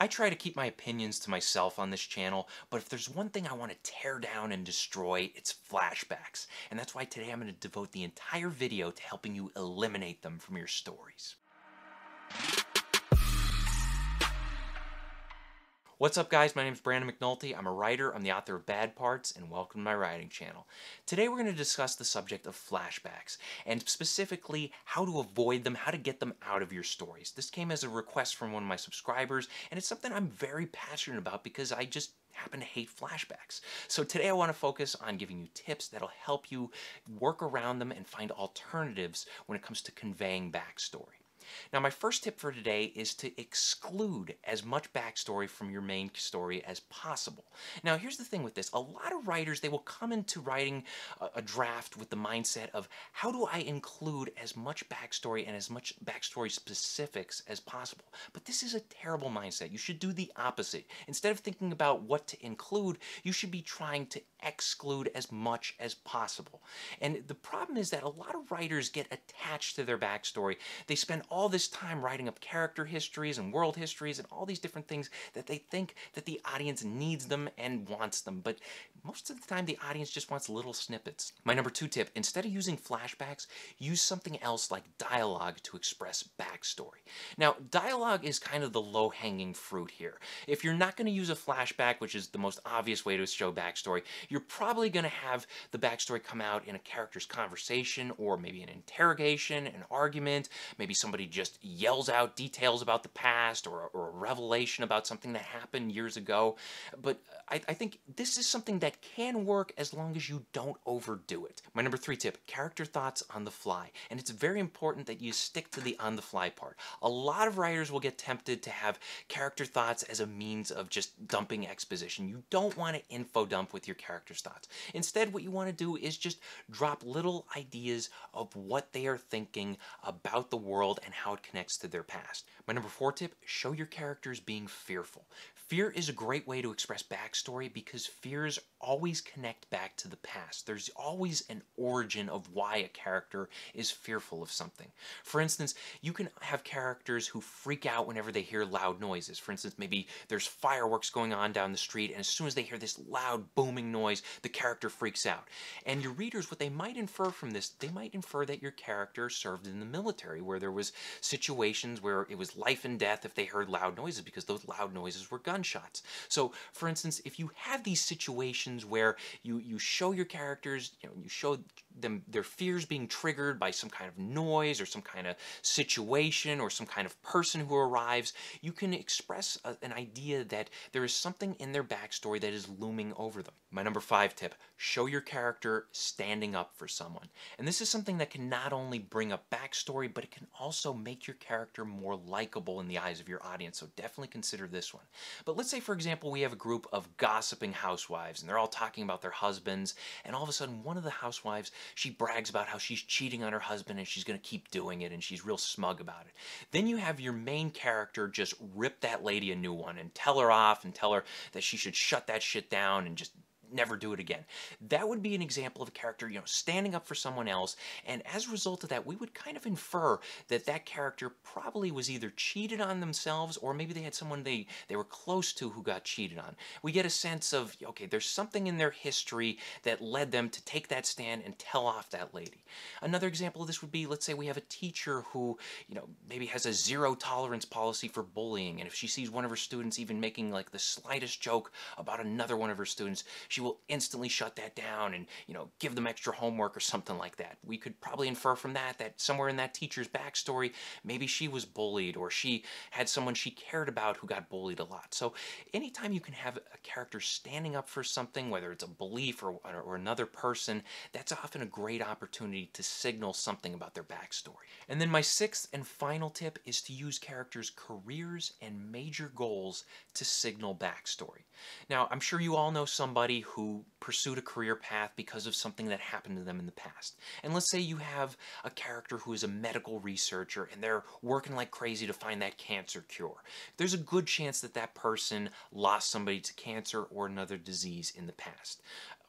I try to keep my opinions to myself on this channel, but if there's one thing I want to tear down and destroy, it's flashbacks. And that's why today I'm going to devote the entire video to helping you eliminate them from your stories. What's up guys, my name is Brandon McNulty. I'm a writer, I'm the author of Bad Parts, and welcome to my writing channel. Today we're going to discuss the subject of flashbacks, and specifically how to avoid them, how to get them out of your stories. This came as a request from one of my subscribers, and it's something I'm very passionate about because I just happen to hate flashbacks. So today I want to focus on giving you tips that'll help you work around them and find alternatives when it comes to conveying backstory. Now, my first tip for today is to exclude as much backstory from your main story as possible. Now, here's the thing with this. A lot of writers, they will come into writing a draft with the mindset of, how do I include as much backstory and as much backstory specifics as possible? But this is a terrible mindset. You should do the opposite. Instead of thinking about what to include, you should be trying to exclude as much as possible. And the problem is that a lot of writers get attached to their backstory. They spend all this time writing up character histories and world histories and all these different things that they think that the audience needs them and wants them, but most of the time the audience just wants little snippets. My number two tip, instead of using flashbacks, use something else like dialogue to express backstory. Now, dialogue is kind of the low-hanging fruit here. If you're not going to use a flashback, which is the most obvious way to show backstory, you're probably going to have the backstory come out in a character's conversation, or maybe an interrogation, an argument, maybe somebody just yells out details about the past, or a revelation about something that happened years ago. But I think this is something that can work as long as you don't overdo it. My number three tip, character thoughts on the fly. And it's very important that you stick to the on the fly part. A lot of writers will get tempted to have character thoughts as a means of just dumping exposition. You don't want to info dump with your character's thoughts. Instead, what you want to do is just drop little ideas of what they are thinking about the world and how it connects to their past. My number four tip, show your characters being fearful. Fear is a great way to express backstory because fears always connect back to the past. There's always an origin of why a character is fearful of something. For instance, you can have characters who freak out whenever they hear loud noises. For instance, maybe there's fireworks going on down the street, and as soon as they hear this loud booming noise, the character freaks out. And your readers, what they might infer from this, they might infer that your character served in the military, where there was situations where it was life and death if they heard loud noises, because those loud noises were gunshots. So, for instance, if you have these situations where you show your characters, you show them their fears being triggered by some kind of noise or some kind of situation or some kind of person who arrives, you can express an idea that there is something in their backstory that is looming over them. My number five tip, show your character standing up for someone. And this is something that can not only bring up backstory, but it can also make your character more likable in the eyes of your audience, so definitely consider this one. But let's say, for example, we have a group of gossiping housewives, and they're all talking about their husbands, and all of a sudden one of the housewives, she brags about how she's cheating on her husband and she's going to keep doing it, and she's real smug about it. Then you have your main character just rip that lady a new one and tell her off and tell her that she should shut that shit down and just never do it again. That would be an example of a character, standing up for someone else, and as a result of that, we would kind of infer that that character probably was either cheated on themselves, or maybe they had someone they were close to who got cheated on. We get a sense of, okay, there's something in their history that led them to take that stand and tell off that lady. Another example of this would be, let's say we have a teacher who, maybe has a zero tolerance policy for bullying, and if she sees one of her students even making like the slightest joke about another one of her students, she will instantly shut that down and, give them extra homework or something like that. We could probably infer from that somewhere in that teacher's backstory, maybe she was bullied, or she had someone she cared about who got bullied a lot. So anytime you can have a character standing up for something, whether it's a belief or another person, that's often a great opportunity to signal something about their backstory. And then my sixth and final tip is to use characters' careers and major goals to signal backstory. Now, I'm sure you all know somebody who pursued a career path because of something that happened to them in the past. And let's say you have a character who is a medical researcher and they're working like crazy to find that cancer cure. There's a good chance that that person lost somebody to cancer or another disease in the past.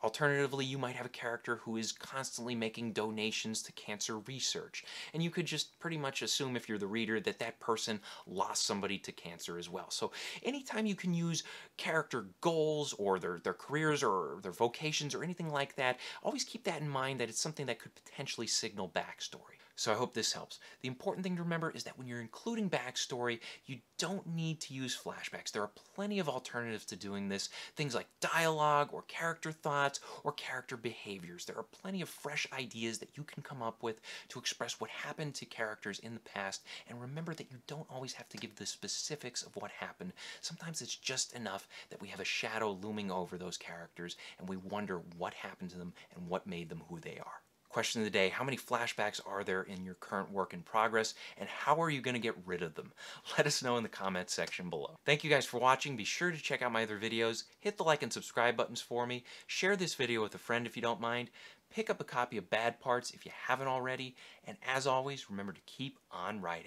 Alternatively, you might have a character who is constantly making donations to cancer research, and you could just pretty much assume, if you're the reader, that that person lost somebody to cancer as well. So anytime you can use character goals or their careers or their vocations or anything like that, always keep that in mind, that it's something that could potentially signal backstory. So I hope this helps. The important thing to remember is that when you're including backstory, you don't need to use flashbacks. There are plenty of alternatives to doing this. Things like dialogue or character thoughts or character behaviors. There are plenty of fresh ideas that you can come up with to express what happened to characters in the past. And remember that you don't always have to give the specifics of what happened. Sometimes it's just enough that we have a shadow looming over those characters and we wonder what happened to them and what made them who they are. Question of the day: how many flashbacks are there in your current work in progress, and how are you going to get rid of them? Let us know in the comments section below. Thank you guys for watching. Be sure to check out my other videos. Hit the like and subscribe buttons for me. Share this video with a friend if you don't mind. Pick up a copy of Bad Parts if you haven't already. And as always, remember to keep on writing.